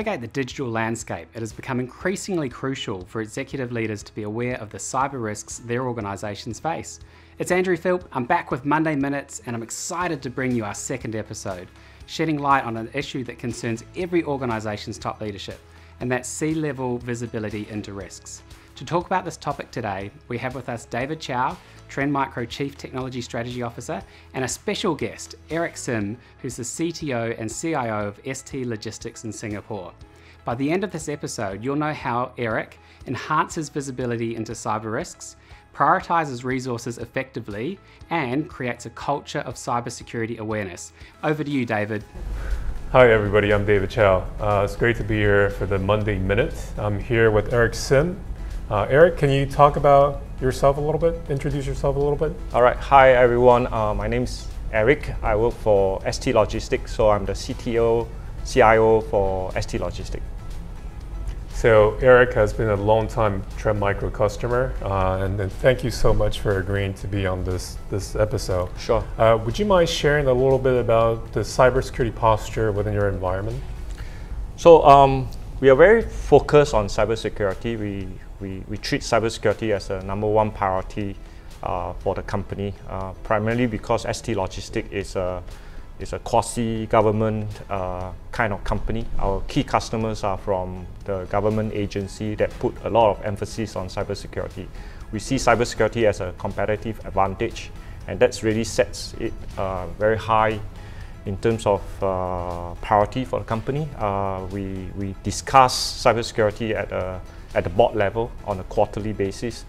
navigate the digital landscape, it has become increasingly crucial for executive leaders to be aware of the cyber risks their organisations face. It's Andrew Philp, I'm back with Monday Minutes, and I'm excited to bring you our second episode, shedding light on an issue that concerns every organisation's top leadership, and that's C-level visibility into risks. To talk about this topic today, we have with us David Chow, Trend Micro Chief Technology Strategy Officer, and a special guest, Eric Sim, who's the CTO and CIO of ST Logistics in Singapore. By the end of this episode, you'll know how Eric enhances visibility into cyber risks, prioritizes resources effectively, and creates a culture of cybersecurity awareness. Over to you, David. Hi everybody, I'm David Chow. It's great to be here for the Monday Minute. I'm here with Eric Sim. Eric, can you talk about yourself a little bit? Introduce yourself a little bit. All right. Hi, everyone. My name's Eric. I work for ST Logistics, so I'm the CTO, CIO for ST Logistics. So Eric has been a long-time Trend Micro customer, and thank you so much for agreeing to be on this episode. Sure. Would you mind sharing a little bit about the cybersecurity posture within your environment? So we are very focused on cybersecurity. We treat cybersecurity as a number one priority for the company, primarily because ST Logistics is a quasi-government kind of company. Our key customers are from the government agency that put a lot of emphasis on cybersecurity. We see cybersecurity as a competitive advantage, and that really sets it very high in terms of priority for the company. We discuss cybersecurity at the board level on a quarterly basis,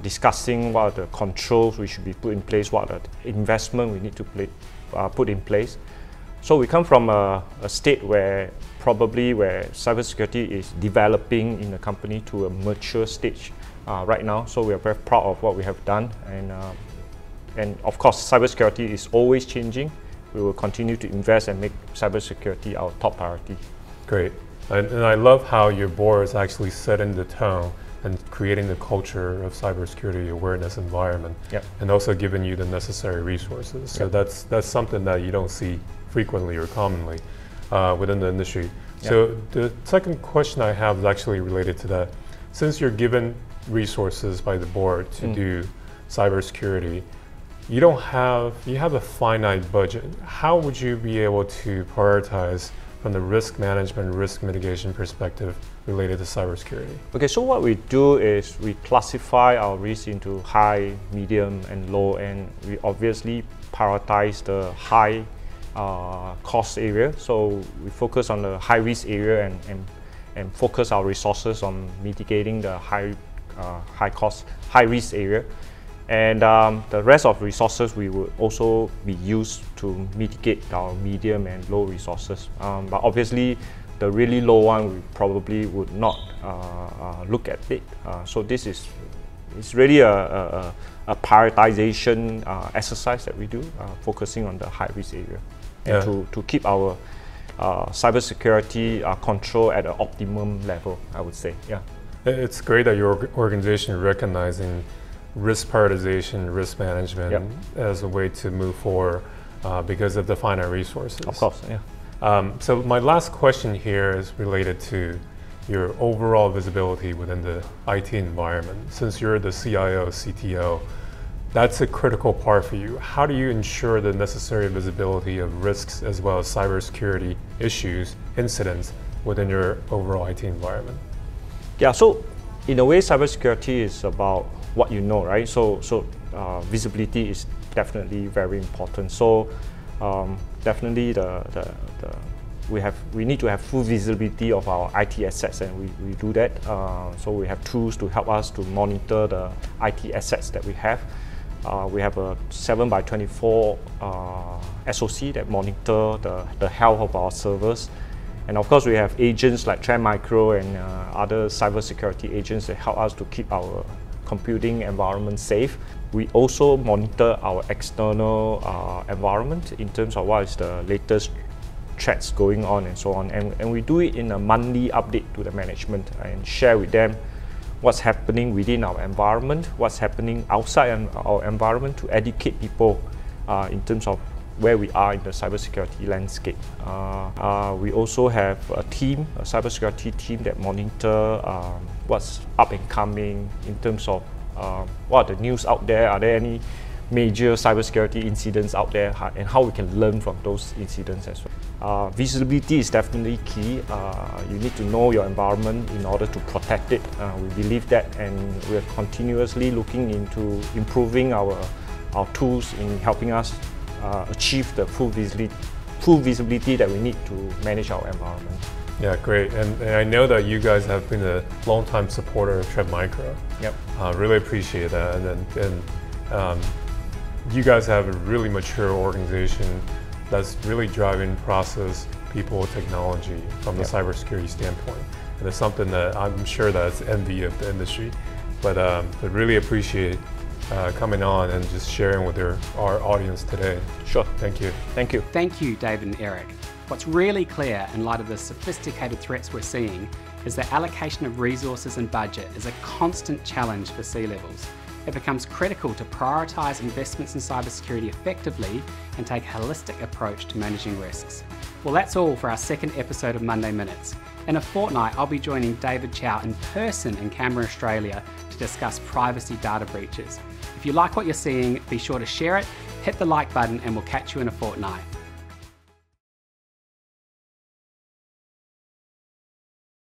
discussing what are the controls we should be put in place, what are the investment we need to put in place. So we come from a state where cybersecurity is developing in the company to a mature stage right now. So we are very proud of what we have done, and of course cybersecurity is always changing. We will continue to invest and make cybersecurity our top priority. Great. And I love how your board is actually setting the tone and creating the culture of cybersecurity awareness environment, yep, and also giving you the necessary resources. So yep, that's something that you don't see frequently or commonly within the industry. Yep. So the second question I have is actually related to that. Since you're given resources by the board to do cybersecurity, you have a finite budget. How would you be able to prioritize from the risk management, risk mitigation perspective related to cybersecurity? Okay, so what we do is we classify our risk into high, medium, and low, and we obviously prioritize the high cost area. So we focus on the high risk area and focus our resources on mitigating the high risk area. And the rest of resources we will also be used to mitigate our medium and low resources. But obviously, the really low one, we probably would not look at it. So this is really a prioritization exercise that we do, focusing on the high-risk area, yeah, and to keep our cybersecurity control at an optimum level, I would say. Yeah, it's great that your organization is recognizing risk prioritization, risk management, yep, as a way to move forward because of the finite resources. Of course, yeah. So my last question here is related to your overall visibility within the IT environment. Since you're the CIO, CTO, that's a critical part for you. How do you ensure the necessary visibility of risks as well as cybersecurity issues, incidents within your overall IT environment? Yeah, so in a way, cybersecurity is about what you know, right? So visibility is definitely very important. So definitely we need to have full visibility of our IT assets, and we do that. So we have tools to help us to monitor the IT assets that we have. We have a 7x24 SOC that monitor the health of our servers. And of course, we have agents like Trend Micro and other cybersecurity agents that help us to keep our computing environment safe. We also monitor our external environment in terms of what is the latest threats going on and so on. And we do it in a monthly update to the management and share with them what's happening within our environment, what's happening outside our environment, to educate people in terms of where we are in the cybersecurity landscape. We also have a team, a cybersecurity team that monitor what's up and coming in terms of what are the news out there, are there any major cybersecurity incidents out there, and how we can learn from those incidents as well. Visibility is definitely key. You need to know your environment in order to protect it. We believe that, and we are continuously looking into improving our tools in helping us achieve the full visibility that we need to manage our environment. Yeah, great. And I know that you guys have been a long-time supporter of Trend Micro. Yep. Really appreciate that. And you guys have a really mature organization that's really driving process, people, technology from the cybersecurity standpoint. And it's something that I'm sure that's envy of the industry. But I really appreciate coming on and just sharing with our audience today. Sure. Thank you. Thank you. Thank you, David and Eric. What's really clear in light of the sophisticated threats we're seeing is that allocation of resources and budget is a constant challenge for C-levels. It becomes critical to prioritise investments in cybersecurity effectively and take a holistic approach to managing risks. Well, that's all for our second episode of Monday Minutes. In a fortnight, I'll be joining David Chow in person in Canberra, Australia to discuss privacy data breaches. If you like what you're seeing, be sure to share it, hit the like button, and we'll catch you in a fortnight.